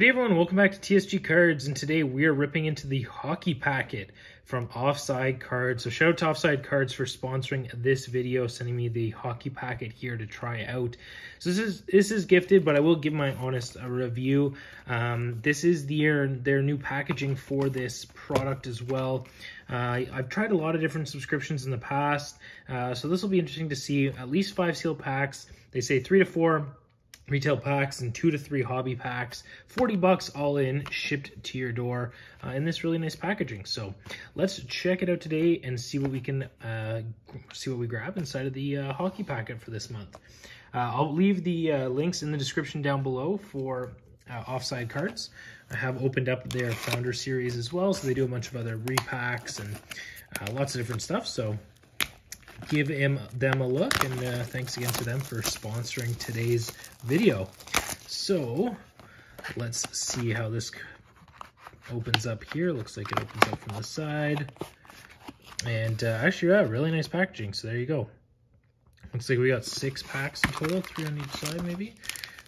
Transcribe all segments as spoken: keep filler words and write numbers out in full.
Good day, everyone. Welcome back to T S G Cards, and today we are ripping into the hockey packet from Offside Cards. So shout out to Offside Cards for sponsoring this video, sending me the hockey packet here to try out. So this is this is gifted, but I will give my honest review. Um, this is their their new packaging for this product as well. Uh, I've tried a lot of different subscriptions in the past, uh, so this will be interesting to see. At least five sealed packs. They say three to four retail packs and two to three hobby packs, forty bucks all in, shipped to your door uh, in this really nice packaging. So let's check it out today and see what we can uh, see what we grab inside of the uh, hockey packet for this month. Uh, I'll leave the uh, links in the description down below for uh, Offside Cards. I have opened up their Founder series as well, so they do a bunch of other repacks and uh, lots of different stuff. So give him, them a look, and uh, thanks again to them for sponsoring today's video. So let's see how this opens up here. Looks like it opens up from the side, and uh, actually, yeah, really nice packaging. So there you go. Looks like we got six packs in total, three on each side maybe.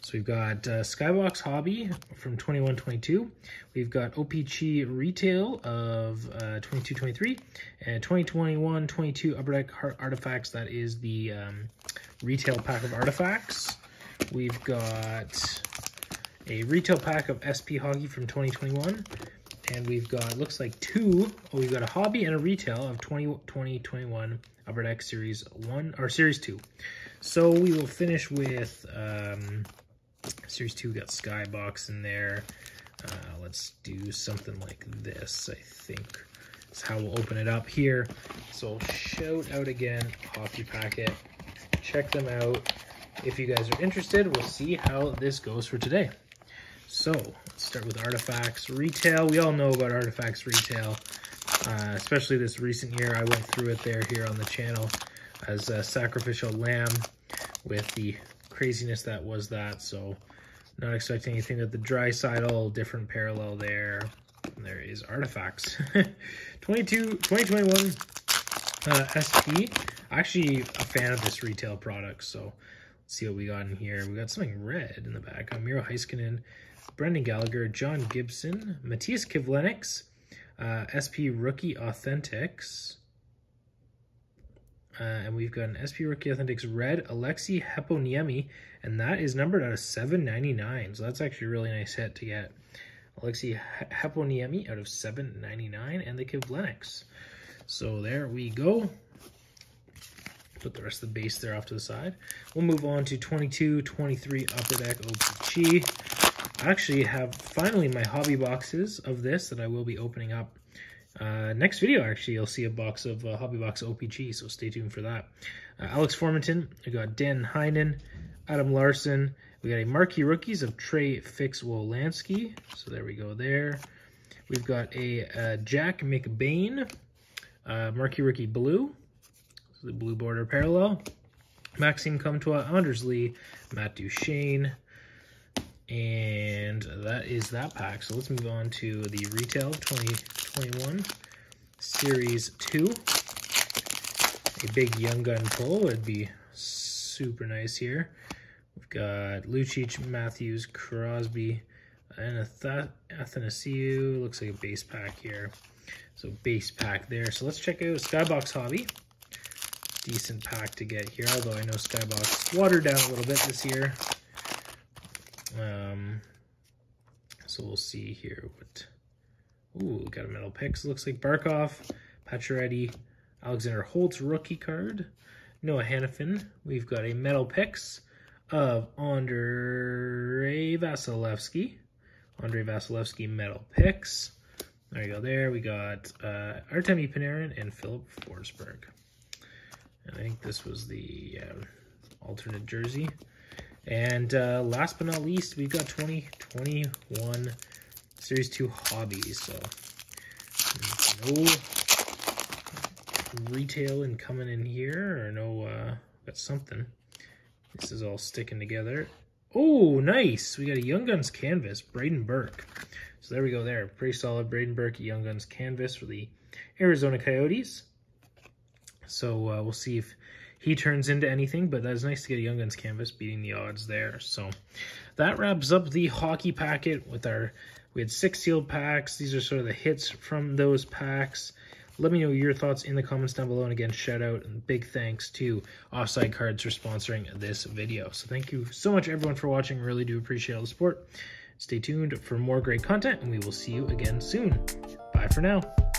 So we've got uh, Skybox Hobby from twenty-one twenty-two. We've got O P G Retail of uh, twenty-two twenty-three. And twenty twenty-one twenty-two Upper Deck Artifacts, that is the um, retail pack of Artifacts. We've got a retail pack of S P Hockey from twenty twenty-one. And we've got, looks like two, oh, we've got a Hobby and a Retail of twenty twenty twenty-one Upper Deck Series one, or Series two. So we will finish with Um, Series two, we got Skybox in there. Uh, let's do something like this, I think. That's how we'll open it up here. So shout out again, Hockey Packet. Check them out. If you guys are interested, we'll see how this goes for today. So let's start with Artifacts Retail. We all know about Artifacts Retail, uh, especially this recent year. I went through it there here on the channel as a sacrificial lamb with the craziness that was that. So not expecting anything at the dry side, all different parallel there. And there is Artifacts. twenty-two, twenty twenty-one uh, S P. Actually a fan of this retail product, so let's see what we got in here. We got something red in the back. Miro Heiskanen, Brendan Gallagher, John Gibson, Matthias Kivlenics, uh, S P Rookie Authentics. Uh, and we've got an S P Rookie Authentics Red, Alexi Heponiemi, and that is numbered out of seven ninety-nine. So that's actually a really nice hit to get. Alexi Heponiemi out of seven ninety-nine, and the Kivlenics. So there we go. Put the rest of the base there off to the side. We'll move on to twenty-two twenty-three Upper Deck O P G. I actually have finally my hobby boxes of this that I will be opening up. Uh, next video, actually, you'll see a box of uh, Hobby Box O P G, so stay tuned for that. Uh, Alex Formanton, we got Dan Heinen, Adam Larson. We got a Marquee Rookies of Trey Fix Wolanski, so there we go there. We've got a uh, Jack McBain, uh, Marquee Rookie Blue, so the blue border parallel. Maxime Comtois, Anders Lee, Matt Duchesne. And that is that pack. So let's move on to the retail twenty twenty-one Series two. A big Young Gun pull would be super nice here. We've got Lucic, Matthews, Crosby, and Athanasiu. Looks like a base pack here. So base pack there. So let's check out Skybox Hobby. Decent pack to get here, although I know Skybox watered down a little bit this year. Um, so we'll see here what, ooh, got a metal pick. So looks like Barkov, Pacioretty, Alexander Holtz rookie card, Noah Hannifin. We've got a metal picks of Andrei Vasilevsky, Andrei Vasilevsky metal picks. There you go there. We got uh, Artemi Panarin and Philip Forsberg. And I think this was the um, alternate jersey. And uh, last but not least, we've got twenty twenty-one Series two Hobby. So no retail in coming in here, or no, uh, got something. This is all sticking together. Oh, nice. We got a Young Guns canvas, Braden Burke. So there we go there. Pretty solid Braden Burke, Young Guns canvas for the Arizona Coyotes. So uh, we'll see if he turns into anything, but that's nice to get a Young Guns canvas, beating the odds there. So that wraps up the hockey packet with our, we had six sealed packs. These are sort of the hits from those packs. Let me know your thoughts in the comments down below. And again, shout out and big thanks to Offside Cards for sponsoring this video. So thank you so much, everyone, for watching. Really do appreciate all the support. Stay tuned for more great content, and we will see you again soon. Bye for now.